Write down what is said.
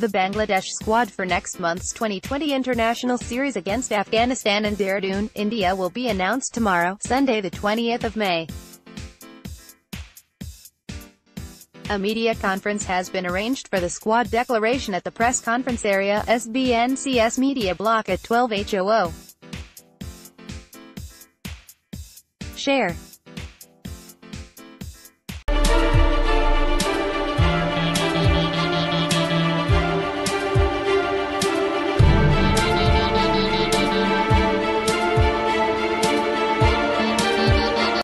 the Bangladesh squad for next month's Twenty20 International series against Afghanistan and Dehradun, India will be announced tomorrow, Sunday the 20th of May. A media conference has been arranged for the squad declaration at the press conference area, SBNCS media block at 12:00. Share.